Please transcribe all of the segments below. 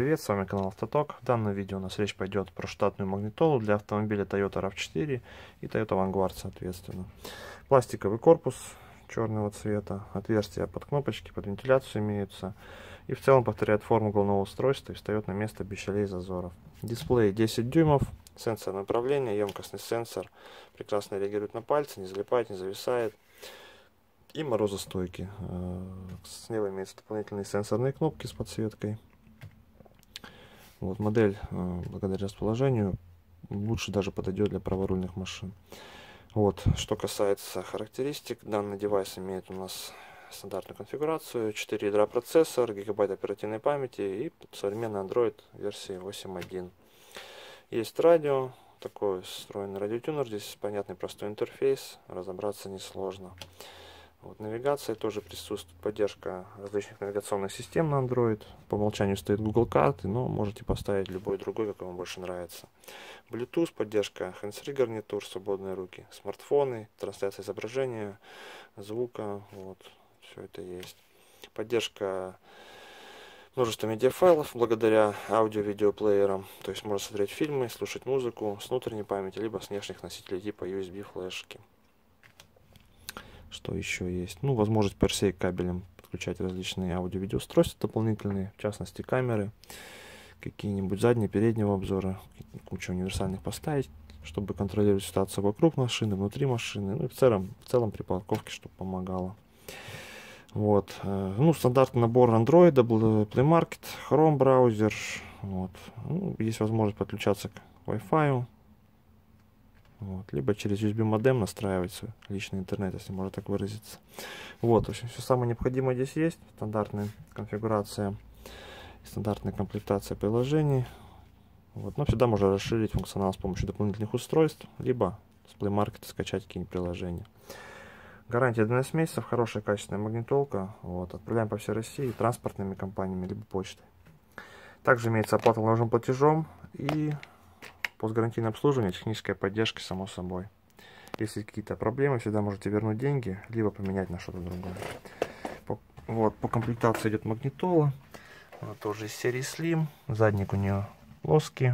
Привет, с вами канал Автоток. В данном видео у нас речь пойдет про штатную магнитолу для автомобиля Toyota RAV4 и Toyota Vanguard соответственно. Пластиковый корпус черного цвета, отверстия под кнопочки, под вентиляцию имеются. И в целом повторяет форму головного устройства и встает на место без щелей и зазоров. Дисплей 10 дюймов, сенсор направления, емкостный сенсор. Прекрасно реагирует на пальцы, не залипает, не зависает. И морозостойкий. Слева имеются дополнительные сенсорные кнопки с подсветкой. Вот модель, благодаря расположению, лучше даже подойдет для праворульных машин. Вот, что касается характеристик, данный девайс имеет у нас стандартную конфигурацию, 4 ядра процессор, гигабайт оперативной памяти и современный Android версии 8.1. Есть радио, такой встроенный радиотюнер, здесь понятный простой интерфейс, разобраться несложно. Вот, навигация тоже присутствует, поддержка различных навигационных систем на Android. По умолчанию стоит Google карты, но можете поставить любой другой, какой вам больше нравится. Bluetooth, поддержка hands-free гарнитур, свободные руки, смартфоны, трансляция изображения, звука, вот, все это есть. Поддержка множества медиафайлов благодаря аудио-видеоплеерам, то есть можно смотреть фильмы, слушать музыку с внутренней памяти, либо с внешних носителей типа USB флешки. Что еще есть? Ну, возможность per se кабелем подключать различные аудио-видеоустройства дополнительные, в частности камеры, какие-нибудь задние, переднего обзора, кучу универсальных поставить, чтобы контролировать ситуацию вокруг машины, внутри машины, ну и в целом при парковке, чтобы помогало. Вот, ну, стандартный набор Android, Play Market, Chrome браузер, вот, ну, есть возможность подключаться к Wi-Fi. Вот, либо через USB модем настраивать свой личный интернет, если можно так выразиться. Вот, в общем, все самое необходимое здесь есть. Стандартная конфигурация, стандартная комплектация приложений. Вот, но всегда можно расширить функционал с помощью дополнительных устройств, либо с Play Market скачать какие-нибудь приложения. Гарантия 12 месяцев, хорошая качественная магнитолка. Вот, отправляем по всей России транспортными компаниями, либо почтой. Также имеется оплата наложенным платежом и постгарантийное обслуживание, техническая поддержка, само собой. Если какие-то проблемы, всегда можете вернуть деньги, либо поменять на что-то другое. Вот, по комплектации идет магнитола. Она тоже из серии Slim. Задник у нее плоский.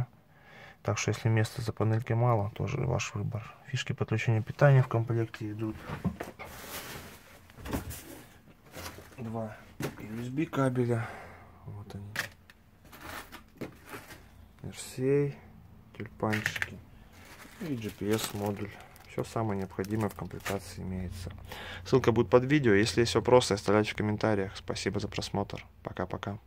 Так что, если места за панелькой мало, тоже ваш выбор. Фишки подключения питания в комплекте идут. Два USB кабеля. Вот они. RCA. Тюльпанчики и GPS модуль. Все самое необходимое в комплектации имеется. Ссылка будет под видео. Если есть вопросы, оставляйте в комментариях. Спасибо за просмотр. Пока-пока.